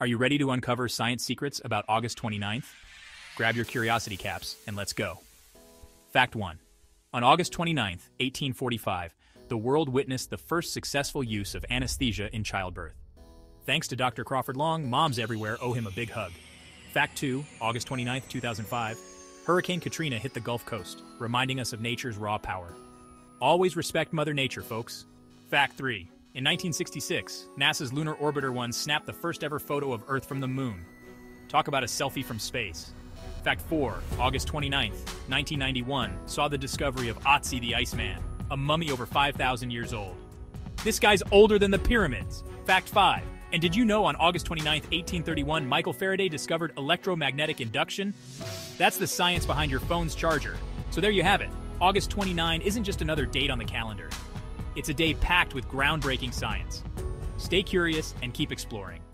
Are you ready to uncover science secrets about August 29th? Grab your curiosity caps and let's go. Fact 1. On August 29th, 1845, the world witnessed the first successful use of anesthesia in childbirth. Thanks to Dr. Crawford Long, moms everywhere owe him a big hug. Fact 2. August 29, 2005, Hurricane Katrina hit the Gulf Coast, reminding us of nature's raw power. Always respect Mother Nature, folks. Fact 3. In 1966, NASA's Lunar Orbiter 1 snapped the first ever photo of Earth from the moon. Talk about a selfie from space. Fact 4. August 29, 1991, saw the discovery of Ötzi the Iceman, a mummy over 5,000 years old. This guy's older than the pyramids. Fact 5. And did you know on August 29, 1831, Michael Faraday discovered electromagnetic induction? That's the science behind your phone's charger. So there you have it. August 29 isn't just another date on the calendar. It's a day packed with groundbreaking science. Stay curious and keep exploring.